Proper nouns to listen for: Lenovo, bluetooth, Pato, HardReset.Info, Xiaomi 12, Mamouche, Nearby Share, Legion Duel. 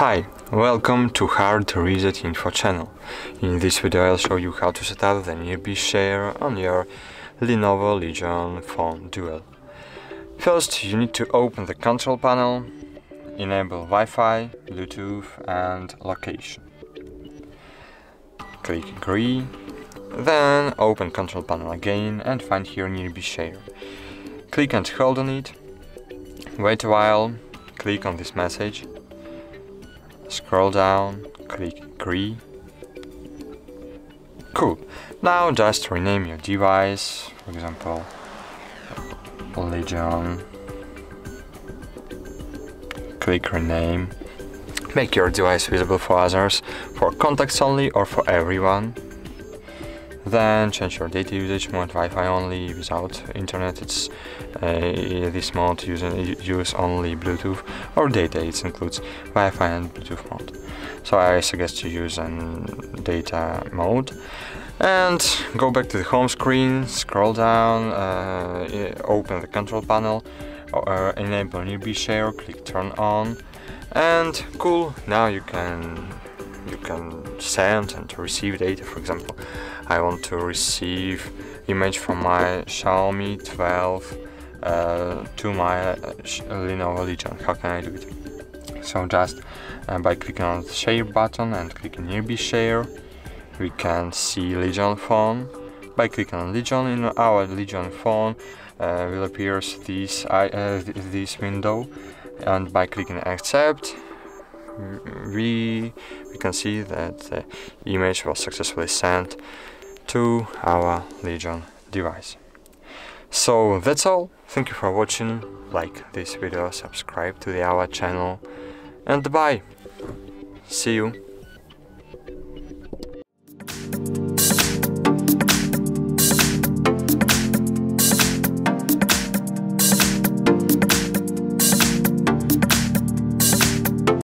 Hi, welcome to Hard Reset Info channel. In this video I'll show you how to set up the Nearby Share on your Lenovo Legion Phone Duel. First, you need to open the control panel, enable Wi-Fi, Bluetooth and location. Click Agree, then open control panel again and find here Nearby Share. Click and hold on it, wait a while, click on this message. Scroll down, click Agree. Cool. Now just rename your device, for example, Legion. Click Rename. Make your device visible for others, for contacts only or for everyone. Then change your data usage mode, Wi-Fi only, without internet. It's this mode use only Bluetooth or data. It includes Wi-Fi and Bluetooth mode. So I suggest you use data mode. And go back to the home screen, scroll down, open the control panel, enable Nearby Share, click Turn On, and cool. Now you can send and receive data. For example, I want to receive image from my Xiaomi 12 to my Lenovo Legion. How can I do it? So just by clicking on the Share button and clicking Nearby Share, we can see Legion phone. By clicking on Legion in our Legion phone will appear this window, and by clicking Accept, we can see that the image was successfully sent to our Legion device. So that's all. Thank you for watching. Like this video, subscribe to our channel, and bye. See you.